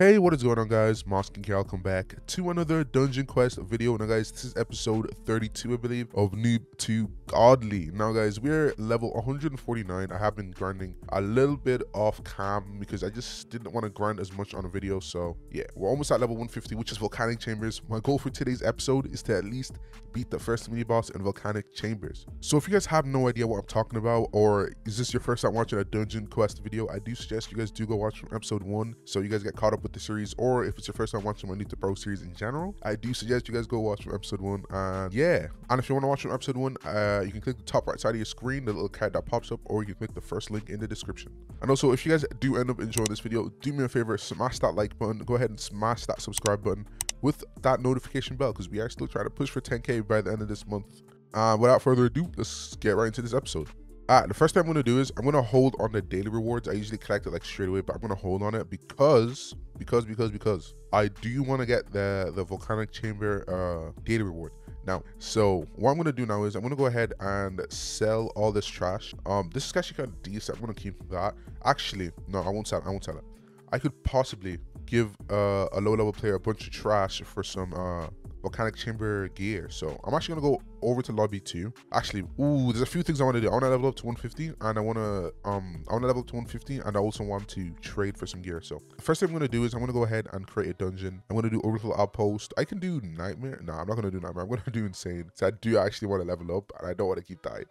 Hey, what is going on, guys? Moskin here. Welcome back to another Dungeon Quest video. Now, guys, this is episode 32, I believe, of Noob to Godly. Now, guys, we're level 149. I have been grinding a little bit off cam because I just didn't want to grind as much on a video. So, yeah, we're almost at level 150, which is Volcanic Chambers. My goal for today's episode is to at least beat the first mini boss in Volcanic Chambers. So, if you guys have no idea what I'm talking about, or is this your first time watching a Dungeon Quest video, I do suggest you guys do go watch from episode 1 so you guys get caught up with the series, or if it's your first time watching my Noob to Pro series in general, I do suggest you guys go watch from episode 1. And yeah, and if you want to watch from episode 1, you can click the top right side of your screen, the little card that pops up, or you can click the first link in the description. And also, if you guys do end up enjoying this video, do me a favor, smash that like button, go ahead and smash that subscribe button with that notification bell, because we are still trying to push for 10k by the end of this month. Without further ado, let's get right into this episode. The first thing I'm going to do is I'm going to hold on the daily rewards. I usually collect it like straight away, but I'm going to hold on it because I do want to get the Volcanic Chamber daily reward. Now, so what I'm going to do now is I'm going to go ahead and sell all this trash. This is actually kind of decent. I'm going to keep that. Actually, no, I won't sell it. I could possibly give a low level player a bunch of trash for some Volcanic Chamber gear. So I'm actually gonna go over to lobby 2. Actually, ooh, there's a few things I want to do. I want to level up to 150, and I want to level up to 150, and I also want to trade for some gear. So the first thing I'm gonna do is I'm gonna go ahead and create a dungeon. I'm gonna do Orbital Outpost. I can do Nightmare. Nah, I'm not gonna do Nightmare. I'm gonna do Insane. So I do actually want to level up, and I don't want to keep dying.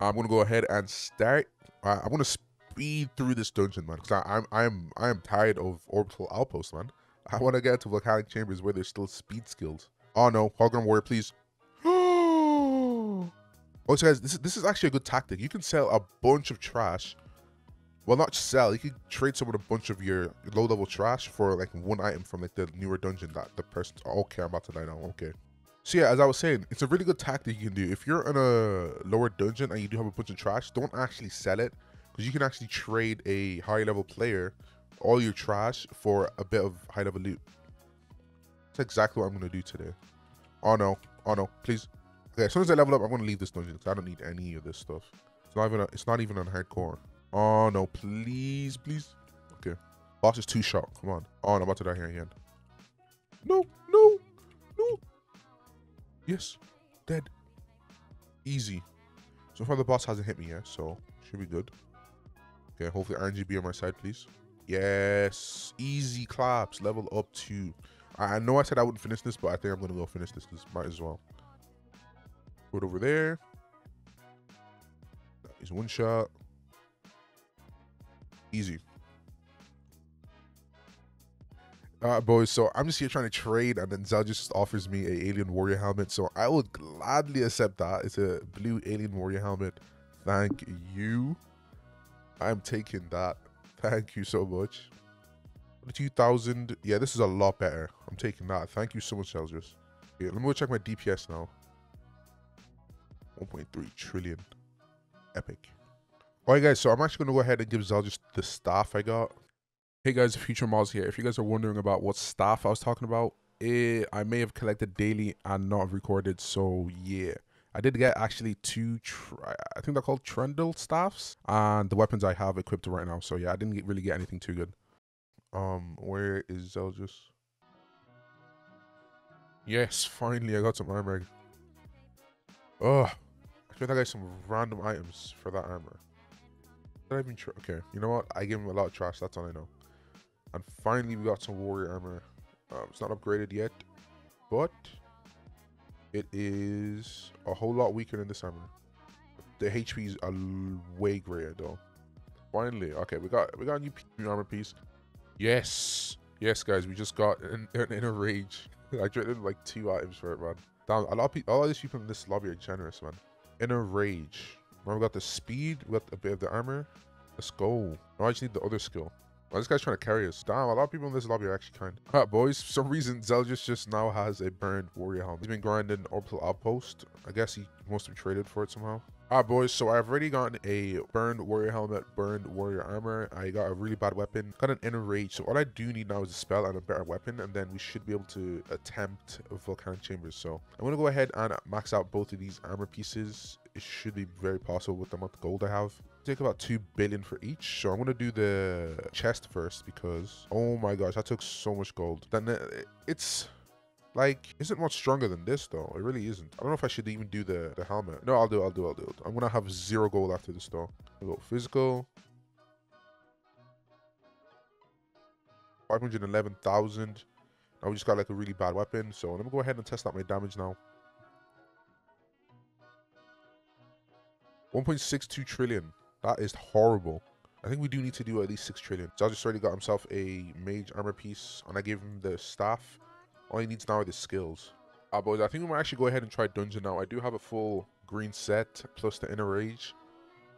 I'm gonna go ahead and start. I'm gonna speed through this dungeon, man, because I am tired of Orbital Outpost, man. I want to get to Volcanic Chambers where there's still speed skills. Oh no, Hogram Warrior, please. Oh, so guys, this is actually a good tactic. You can sell a bunch of trash. Well, not sell. You can trade someone a bunch of your low-level trash for like one item from like the newer dungeon that the person's... Okay, I'm about to die now. Okay. So yeah, as I was saying, it's a really good tactic you can do. If you're in a lower dungeon and you do have a bunch of trash, don't actually sell it, because you can actually trade a high-level player all your trash for a bit of high-level loot. That's exactly what I'm gonna do today. Oh no, please. Okay, as soon as I level up, I'm gonna leave this dungeon because I don't need any of this stuff. It's not even on hardcore. Oh no, please, please. Okay, boss is too short. Come on. Oh, no, I'm about to die here again. No, no, no. Yes, dead. Easy. So far the boss hasn't hit me yet, so should be good. Okay, hopefully RNG be on my side, please. Yes, easy claps. Level up to... I know I said I wouldn't finish this, but I think I'm going to go finish this because might as well. Put over there. That is one shot. Easy. All right, boys. So I'm just here trying to trade, and then Zeldrus just offers me an alien warrior helmet. So I will gladly accept that. It's a blue alien warrior helmet. Thank you. I'm taking that. Thank you so much. 2,000. Yeah, this is a lot better. I'm taking that. Thank you so much, Zeldrus. Okay, let me go check my DPS now. 1.3 trillion. Epic. Alright, guys, so I'm actually going to go ahead and give Zeldrus the staff I got. Hey, guys, Future Moz here. If you guys are wondering about what staff I was talking about, I may have collected daily and not recorded, so yeah. I did get actually two, I think they're called Trundle staffs, and the weapons I have equipped right now. So yeah, I didn't really get anything too good. Where is Zeldrus? Yes, finally I got some armor. Oh, I think I got some random items for that armor. Okay, you know what? I gave him a lot of trash. That's all I know. And finally we got some warrior armor. It's not upgraded yet, but it is a whole lot weaker than this armor. The HP is way greater though. Finally, okay, we got a new armor piece. Yes, yes, guys, we just got an Inner Rage. I traded like 2 itemes for it, man. Damn, a lot of these people in this lobby are generous, man. Inner Rage. Now we got the speed, we got a bit of the armor. Let's go. Now I just need the other skill. Oh, this guy's trying to carry us. Damn, a lot of people in this lobby are actually kind. All right, boys, for some reason, Zeldrus just now has a Burned Warrior helmet. He's been grinding Orbital Outpost. I guess he must have traded for it somehow. All right, boys, so I've already gotten a Burned Warrior helmet, Burned Warrior armor. I got a really bad weapon. Got an Inner Rage, so all I do need now is a spell and a better weapon, and then we should be able to attempt Volcanic Chambers. So I'm going to go ahead and max out both of these armor pieces. It should be very possible with the amount of gold I have. take about 2 billion for each. So I'm gonna do the chest first because, oh my gosh, I took so much gold. Then it's like, isn't much stronger than this though. It really isn't. I don't know if I should even do the helmet. No, I'll do it. I'm gonna have 0 gold after this though. I'll go physical. 511,000. Now we just got like a really bad weapon. So let me go ahead and test out my damage now. 1.62 trillion. That is horrible. I think we do need to do at least 6 trillion. Zeldrus just already got himself a mage armor piece, and I gave him the staff. All he needs now are the skills. Boys, I think we might actually go ahead and try dungeon now. I do have a full green set plus the inner rage,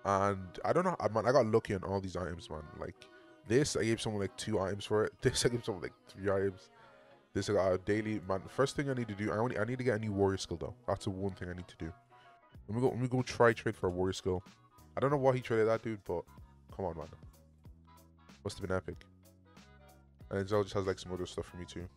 and I don't know, man, I got lucky on all these items, man. Like this, I gave someone like 2 items for it. This, I gave someone like 3 items. This, I got a daily, man. First thing I need to do, I need to get a new warrior skill though. That's the one thing I need to do. Let me go try trade for a warrior skill. I don't know why he traded that dude, but come on, man. Must have been epic. And Zeldrus just has like some other stuff for me too.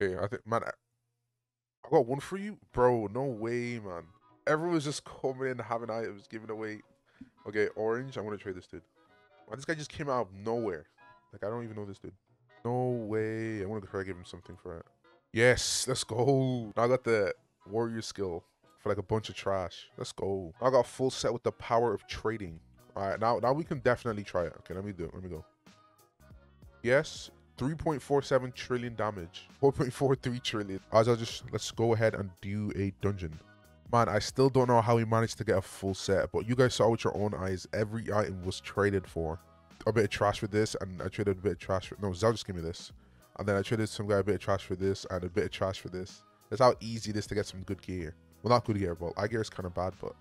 Okay, I think, man, I got one for you? Bro, no way, man. Everyone's just coming in, having items, giving away. Okay, orange. I'm gonna trade this dude. Wow, this guy just came out of nowhere. Like, I don't even know this dude. No way. I wanna try to give him something for it. Yes, let's go. Now I got the warrior skill for like a bunch of trash. Let's go. Now I got a full set with the power of trading. All right, now we can definitely try it. Okay, let me go. Yes. 3.47 trillion damage. 4.43 trillion. Let's go ahead and do a dungeon. Man, I still don't know how we managed to get a full set, but you guys saw with your own eyes, every item was traded for. A bit of trash for this, and I traded a bit of trash for... No, Zeldrus just gave me this. And then I traded some guy a bit of trash for this, and a bit of trash for this. That's how easy it is to get some good gear. Well, not good gear, but eye gear is kind of bad, but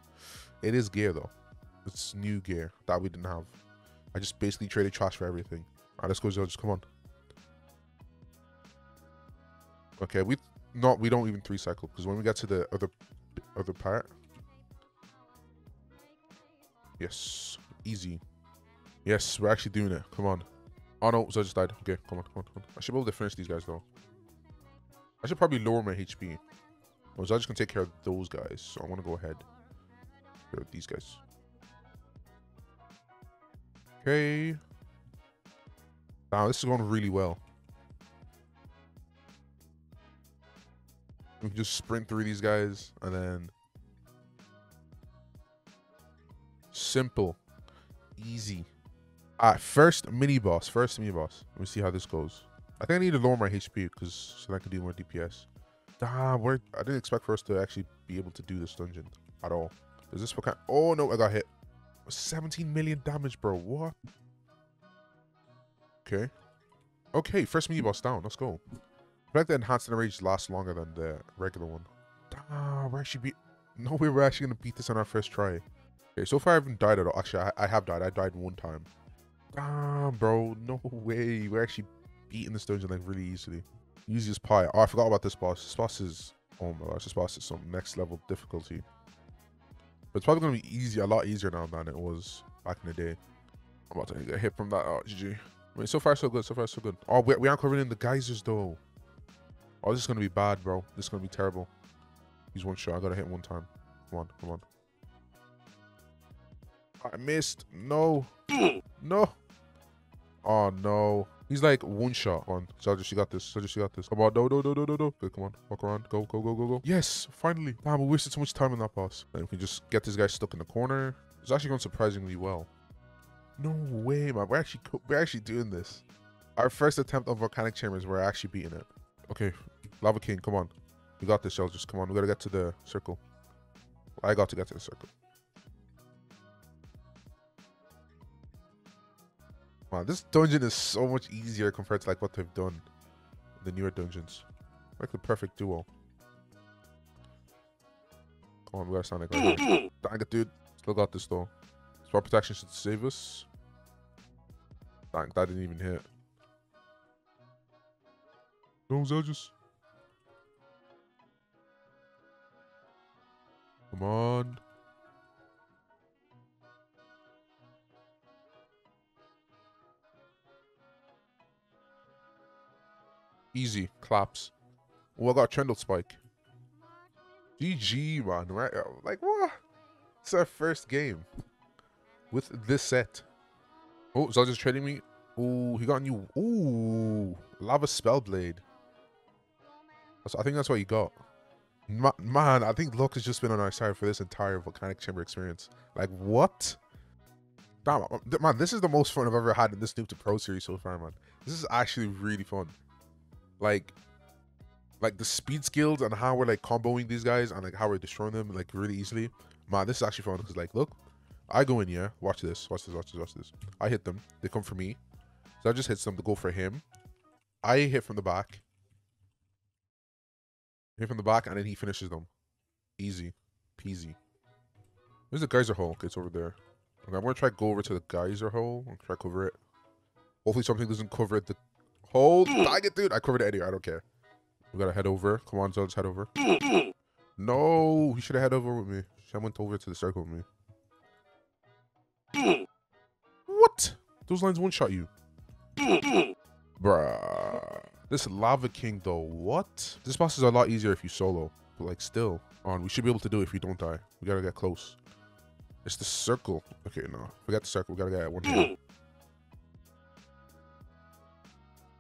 it is gear, though. It's new gear that we didn't have. I just basically traded trash for everything. All right, let's go, Zeldrus, just come on. Okay, we don't even 3-cycle, because when we get to the other part. Yes, easy. Yes, we're actually doing it. Come on. Oh no, so I just died. Okay, come on. I should be able to finish these guys though. I should probably lower my HP. Oh, so I just can take care of those guys. So I want to go ahead. Take care of these guys. Okay. Wow, this is going really well. We can just sprint through these guys and then simple, easy. All right, first mini boss. Let me see how this goes. I think I need to lower my HP because so I can do more DPS. I didn't expect for us to actually be able to do this dungeon at all. Is this what kind? Oh no, I got hit. 17 million damage, bro. What? Okay. Okay, first mini boss down. Let's go. I like the enhanced inner rage lasts longer than the regular one. We're actually gonna beat this on our first try. Okay, so far I haven't died at all. Actually, I have died. I died 1 time. Damn, bro, no way. We're actually beating this dungeon like really easily. Easiest part. Oh, I forgot about this boss. This boss is, oh my gosh, this boss is some next level difficulty. But it's probably gonna be easy, a lot easier now than it was back in the day. I'm about to get hit from that. Oh, GG. I mean, so far so good. Oh, we aren't covering in the geysers though. Oh, this is going to be bad, bro. This is going to be terrible. He's 1 shot. I got to hit 1 time. Come on. I missed. No. No. Oh, no. He's like 1 shot. Come on. Zeldrus, you got this. Come on. No. Good, come on. Walk around. Go. Yes, finally. Damn, we wasted so much time on that boss. And we can just get this guy stuck in the corner. It's actually going surprisingly well. No way, man. We're actually doing this. Our first attempt on Volcanic Chambers, we're actually beating it. Okay, Lava King, come on. We got this, Zeldrus. Come on, we gotta get to the circle. I got to get to the circle. Wow, this dungeon is so much easier compared to like what they've done in the newer dungeons. Like the perfect duo. Come on, we gotta sound like that. Dang it, dude. Still got this though. Spot protection should save us. Dang, that didn't even hit. Zeldrus. Come on. Easy. Claps. Oh, I got a Trundle Spike. GG, man. Right? Like, what? It's our first game with this set. Oh, Zeldrus just trading me. Oh, he got a new... Ooh. Lava Spellblade. I think that's what he got. Man, I think luck has just been on our side for this entire Volcanic Chamber experience. Like, what? Damn, man, this is the most fun I've ever had in this Noob to Pro series so far, man. This is actually really fun. Like the speed skills and how we're like comboing these guys and like how we're destroying them like really easily. Man, this is actually fun because like, look, I go in here. Watch this. Watch this. Watch this. Watch this. I hit them. They come for me. So I just hit them to go for him. I hit from the back. Hit from the back, and then he finishes them. Easy. Peasy. There's the geyser hole. Okay, it's over there. Okay, I'm going to try to go over to the geyser hole and try to cover it. Hopefully something doesn't cover it. The hole. Dang it, dude. I covered it anyway. I don't care. We got to head over. Come on, Zeldrus, head over. No, he should have head over with me. Should have went over to the circle with me. What? Those lines one-shot you. Bruh. This Lava King, though, what? This boss is a lot easier if you solo, but like still, on. We should be able to do it if we don't die. We gotta get close. It's the circle. Okay, no, forget the circle. We gotta get one. Come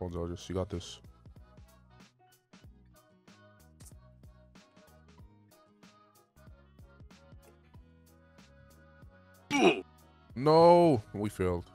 on, Zeldrus, you got this. No, we failed.